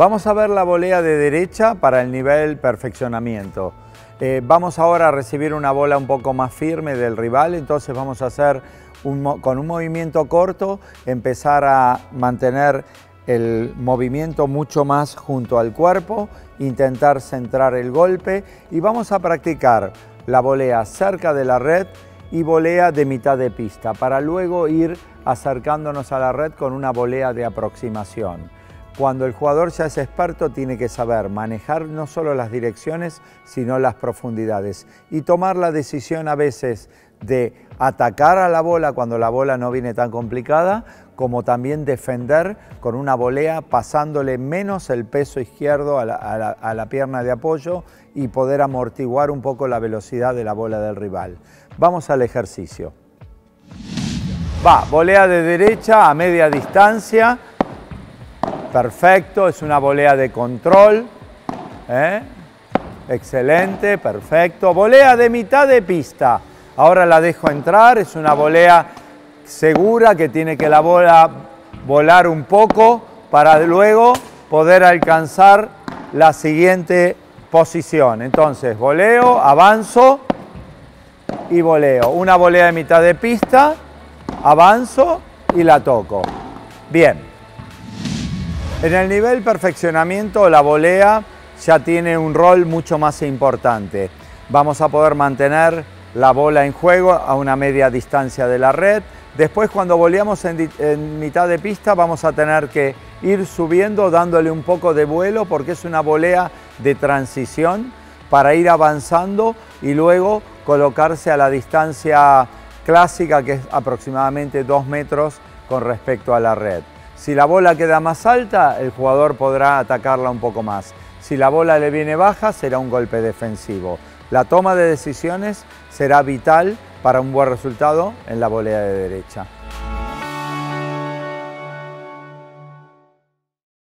Vamos a ver la volea de derecha para el nivel perfeccionamiento. Vamos ahora a recibir una bola un poco más firme del rival, entonces vamos a hacer con un movimiento corto, empezar a mantener el movimiento mucho más junto al cuerpo, intentar centrar el golpe y vamos a practicar la volea cerca de la red y volea de mitad de pista para luego ir acercándonos a la red con una volea de aproximación. Cuando el jugador ya es experto, tiene que saber manejar no solo las direcciones, sino las profundidades y tomar la decisión a veces de atacar a la bola cuando la bola no viene tan complicada, como también defender con una volea pasándole menos el peso izquierdo a la pierna de apoyo y poder amortiguar un poco la velocidad de la bola del rival. Vamos al ejercicio. Va, volea de derecha a media distancia. Perfecto, es una volea de control. Excelente, perfecto. Volea de mitad de pista. Ahora la dejo entrar, es una volea segura que tiene que la bola volar un poco para luego poder alcanzar la siguiente posición. Entonces, voleo, avanzo y voleo. Una volea de mitad de pista, avanzo y la toco. Bien. En el nivel perfeccionamiento, la volea ya tiene un rol mucho más importante. Vamos a poder mantener la bola en juego a una media distancia de la red. Después, cuando voleamos en mitad de pista, vamos a tener que ir subiendo, dándole un poco de vuelo, porque es una volea de transición para ir avanzando y luego colocarse a la distancia clásica, que es aproximadamente 2 metros con respecto a la red. Si la bola queda más alta, el jugador podrá atacarla un poco más. Si la bola le viene baja, será un golpe defensivo. La toma de decisiones será vital para un buen resultado en la volea de derecha.